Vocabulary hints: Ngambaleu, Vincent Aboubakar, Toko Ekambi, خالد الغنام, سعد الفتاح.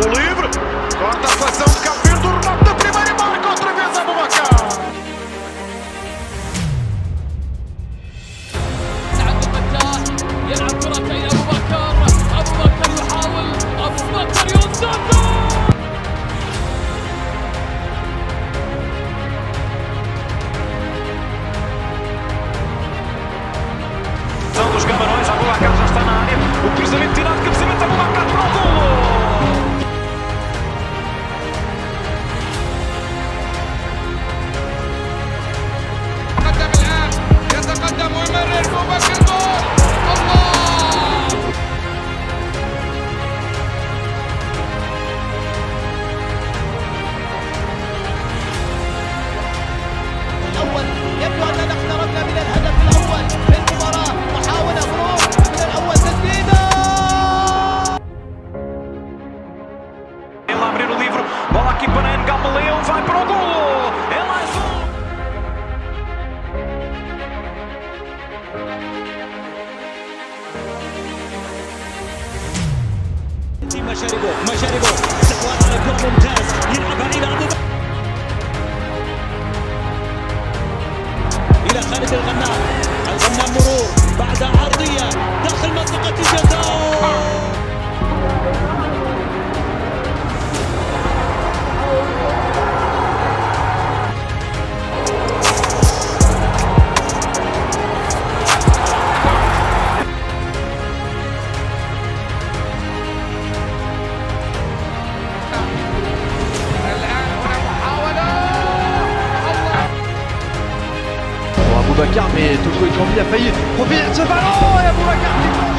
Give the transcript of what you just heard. O livre, corta a atuação de Cabo Verde, o remate da primeira e marca outra vez Aboubakar. سعد الفتاح يلعب كرة إلى أبوبكر، أبوبكر يحاول، أبوبكر ينسدد. São dos Camarões, Aboubakar já está na área, o cruzamento tirado, cabeceamento Aboubakar para o golo. Bola aqui para Ngambaleu, vai para o golo! É mais مشاربو استقبال على كرة ممتاز يلعبها إلى أبوبكر، إلى خالد الغنام، الغنام مرور بعد عرضية داخل منطقة الجزاء. Aboubakar, mais Toko Ekambi a failli produire ce ballon et Aboubakar qui prend.